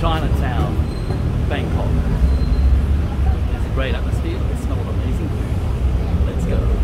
Chinatown Bangkok. There's a great atmosphere, the smell of amazing food. Let's go.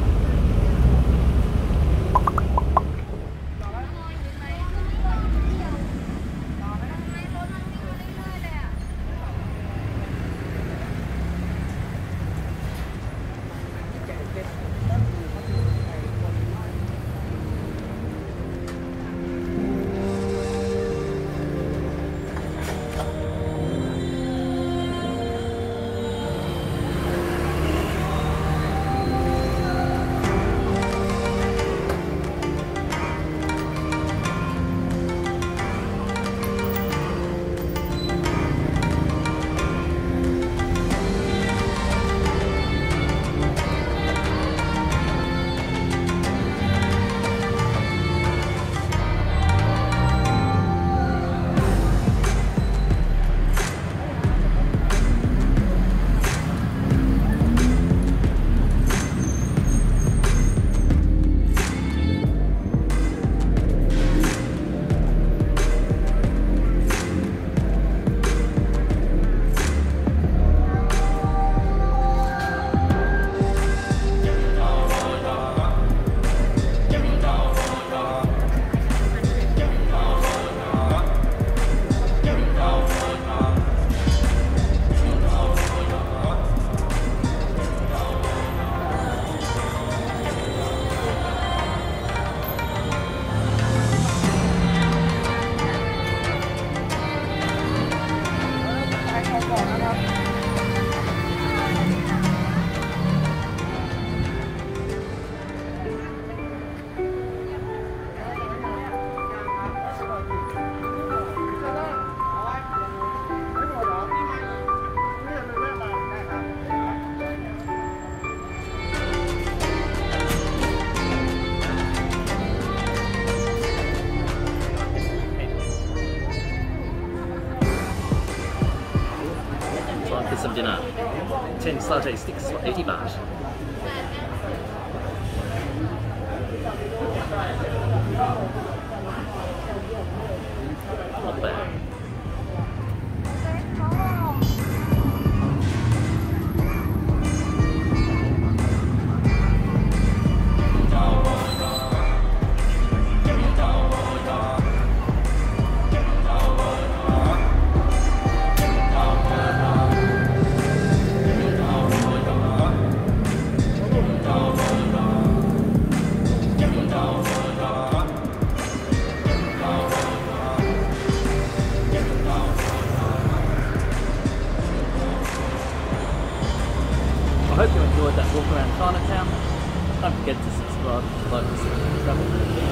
Some dinner. 10 satay sticks for 80 baht. Not bad. I hope you enjoyed that walk around Chinatown. Don't forget to subscribe, like this video.